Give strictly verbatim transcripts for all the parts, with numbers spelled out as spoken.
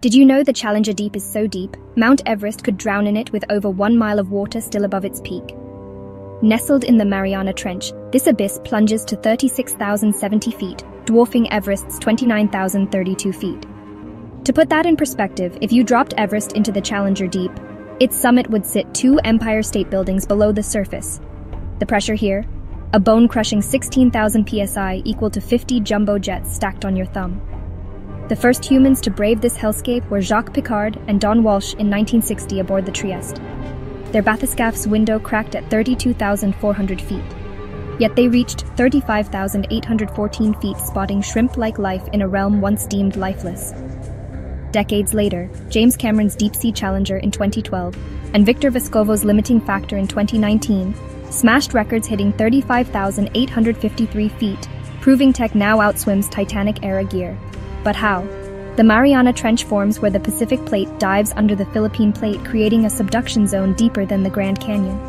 Did you know the Challenger Deep is so deep, Mount Everest could drown in it with over one mile of water still above its peak? Nestled in the Mariana Trench, this abyss plunges to thirty-six thousand seventy feet, dwarfing Everest's twenty-nine thousand thirty-two feet. To put that in perspective, if you dropped Everest into the Challenger Deep, its summit would sit two Empire State Buildings below the surface. The pressure here? A bone-crushing sixteen thousand P S I equal to fifty jumbo jets stacked on your thumb. The first humans to brave this hellscape were Jacques Piccard and Don Walsh in nineteen sixty aboard the Trieste. Their bathyscaphe's window cracked at thirty-two thousand four hundred feet. Yet they reached thirty-five thousand eight hundred fourteen feet, spotting shrimp-like life in a realm once deemed lifeless. Decades later, James Cameron's Deepsea Challenger in twenty twelve and Victor Vescovo's Limiting Factor in twenty nineteen smashed records hitting thirty-five thousand eight hundred fifty-three feet, proving tech now outswims Titanic-era gear. But how? The Mariana Trench forms where the Pacific Plate dives under the Philippine Plate, creating a subduction zone deeper than the Grand Canyon.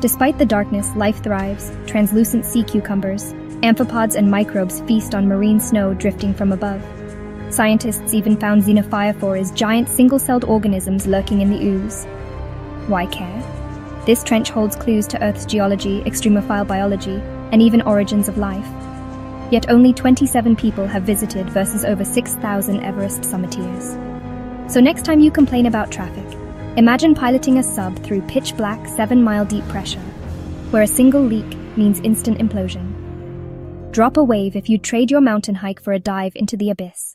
Despite the darkness, life thrives. Translucent sea cucumbers, amphipods, and microbes feast on marine snow drifting from above. Scientists even found Xenophyophores, giant single-celled organisms lurking in the ooze. Why care? This trench holds clues to Earth's geology, extremophile biology, and even origins of life. Yet only twenty-seven people have visited versus over six thousand Everest summiteers. So next time you complain about traffic, imagine piloting a sub through pitch-black, seven-mile deep pressure, where a single leak means instant implosion. Drop a wave if you'd trade your mountain hike for a dive into the abyss.